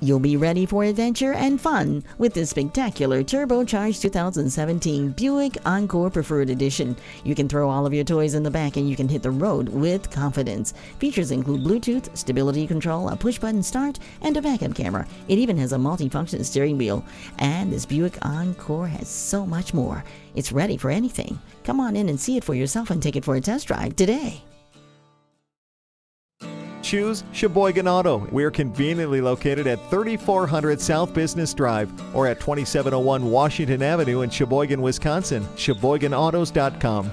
You'll be ready for adventure and fun with this spectacular turbocharged 2017 Buick Encore Preferred Edition. You can throw all of your toys in the back and you can hit the road with confidence. Features include Bluetooth, stability control, a push-button start, and a backup camera. It even has a multifunction steering wheel. And this Buick Encore has so much more. It's ready for anything. Come on in and see it for yourself and take it for a test drive today. Choose Sheboygan Auto. We're conveniently located at 3400 South Business Drive or at 2701 Washington Avenue in Sheboygan, Wisconsin. SheboyganAutos.com.